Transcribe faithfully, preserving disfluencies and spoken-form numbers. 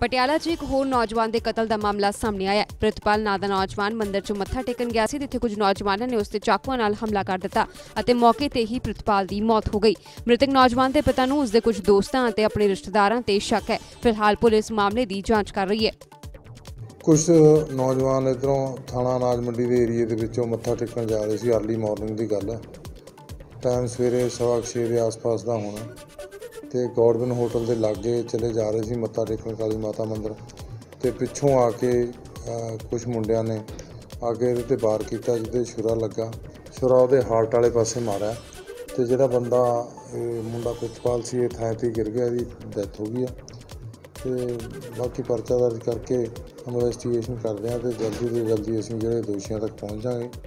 ਪਟਿਆਲਾ 'ਚ ਇੱਕ ਹੋਰ ਨੌਜਵਾਨ ਦੇ ਕਤਲ ਦਾ ਮਾਮਲਾ ਸਾਹਮਣੇ ਆਇਆ ਹੈ। ਪ੍ਰਿਤਪਾਲ ਨਾਂ ਦਾ ਨੌਜਵਾਨ ਮੰਦਿਰ 'ਚ ਮੱਥਾ ਟੇਕਣ ਗਿਆ ਸੀ, ਜਿੱਥੇ ਕੁਝ ਨੌਜਵਾਨਾਂ ਨੇ ਉਸ ਤੇ ਚਾਕੂਆਂ ਨਾਲ ਹਮਲਾ ਕਰ ਦਿੱਤਾ ਅਤੇ ਮੌਕੇ ਤੇ ਹੀ ਪ੍ਰਿਤਪਾਲ ਦੀ ਮੌਤ ਹੋ ਗਈ। ਮ੍ਰਿਤਕ ਨੌਜਵਾਨ ਦੇ ਪਿਤਾ ਨੂੰ ਉਸ ਦੇ ਕੁਝ ਦੋਸਤਾਂ ਅਤੇ ਆਪਣੇ ਰਿਸ਼ਤੇਦਾਰਾਂ ਤੇ ਸ਼ੱਕ ਹੈ। ਫਿਲਹਾਲ ਪੁਲਿਸ ਮਾਮਲੇ ਦੀ ਜਾਂਚ ਕਰ ਰਹੀ ਹੈ। ਕੁਝ ਨੌਜਵਾਨ ਇਧਰੋਂ ਥਾਣਾ ਅਨਾਜ ਮੰਡੀ ਦੇ ਏਰੀਏ ਦੇ ਵਿੱਚੋਂ ਮੱਥਾ ਟੇਕਣ ਜਾ ਰਹੇ ਸੀ। ਅਰਲੀ ਮਾਰਨਿੰਗ ਦੀ ਗੱਲ ਹੈ, ਟਾਈਮ ਸਵੇਰੇ ਸਵਾ ਛੇ ਦੇ ਆਸ-ਪਾਸ ਦਾ ਹੋਣਾ। तो गॉडविन होटल के लागे चले जा रहे थे मत्था टेकन काली माता मंदिर, तो पिछों आके कुछ मुंडिया ने आके उहदे वार कीता, जिहदे छुरा लगा। छुरा उहदे हार्ट वाले पासे मारिया, तो जिहड़ा बंदा मुंडा पिछपाल सी इह थां ते गिर गया, इहदी डैथ हो गई है। तो बाकी परचा दर्ज करके इन्वेस्टिगेशन करते हैं, तो जल्दी तो जल्दी असीं जिहड़े दोषियों तक पहुँचांगे।